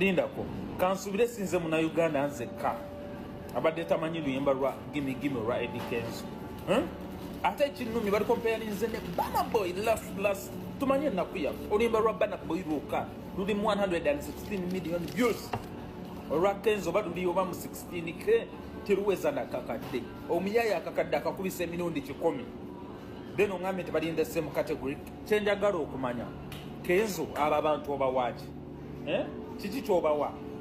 Lindako. Kansubire sinze muna Uganda anze ka. Abadde tamanyi luyimba lwa gimme lwa Eddy Kenzo. Ate chinumi bali comparing nze ne Bana Boy last tumanye nakuya. Oluyimba lwa Bana Boy luka. Luli 116 million views. Olwa Kenzo baduli oba mu 16k tiruweza nakakadde. Omuyaya akakadde akakubisa emirundi 10. Then ongamete bali in the same category. Chenja garo kumanya. Kenzo aba bantu oba waji. Chichi choba wa.